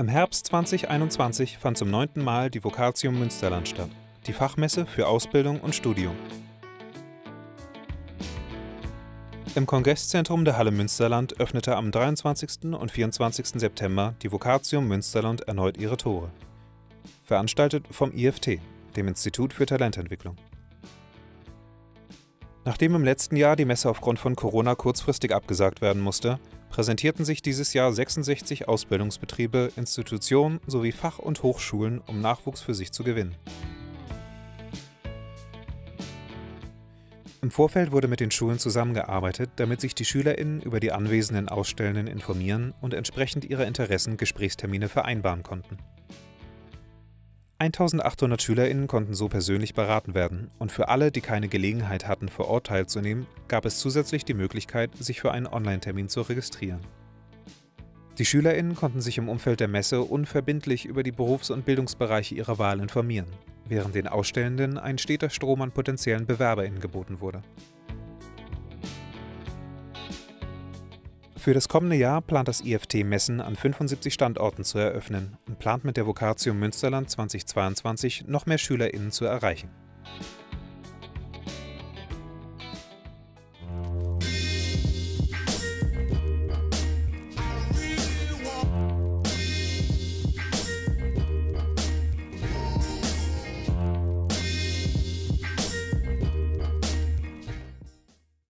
Im Herbst 2021 fand zum 9. Mal die Vocatium Münsterland statt, die Fachmesse für Ausbildung und Studium. Im Kongresszentrum der Halle Münsterland öffnete am 23. und 24. September die Vocatium Münsterland erneut ihre Tore. Veranstaltet vom IFT, dem Institut für Talententwicklung. Nachdem im letzten Jahr die Messe aufgrund von Corona kurzfristig abgesagt werden musste, präsentierten sich dieses Jahr 66 Ausbildungsbetriebe, Institutionen sowie Fach- und Hochschulen, um Nachwuchs für sich zu gewinnen. Im Vorfeld wurde mit den Schulen zusammengearbeitet, damit sich die SchülerInnen über die anwesenden Ausstellenden informieren und entsprechend ihrer Interessen Gesprächstermine vereinbaren konnten. 1800 SchülerInnen konnten so persönlich beraten werden, und für alle, die keine Gelegenheit hatten, vor Ort teilzunehmen, gab es zusätzlich die Möglichkeit, sich für einen Online-Termin zu registrieren. Die SchülerInnen konnten sich im Umfeld der Messe unverbindlich über die Berufs- und Bildungsbereiche ihrer Wahl informieren, während den Ausstellenden ein steter Strom an potenziellen BewerberInnen geboten wurde. Für das kommende Jahr plant das IFT Messen an 75 Standorten zu eröffnen und plant mit der Vocatium Münsterland 2022 noch mehr SchülerInnen zu erreichen.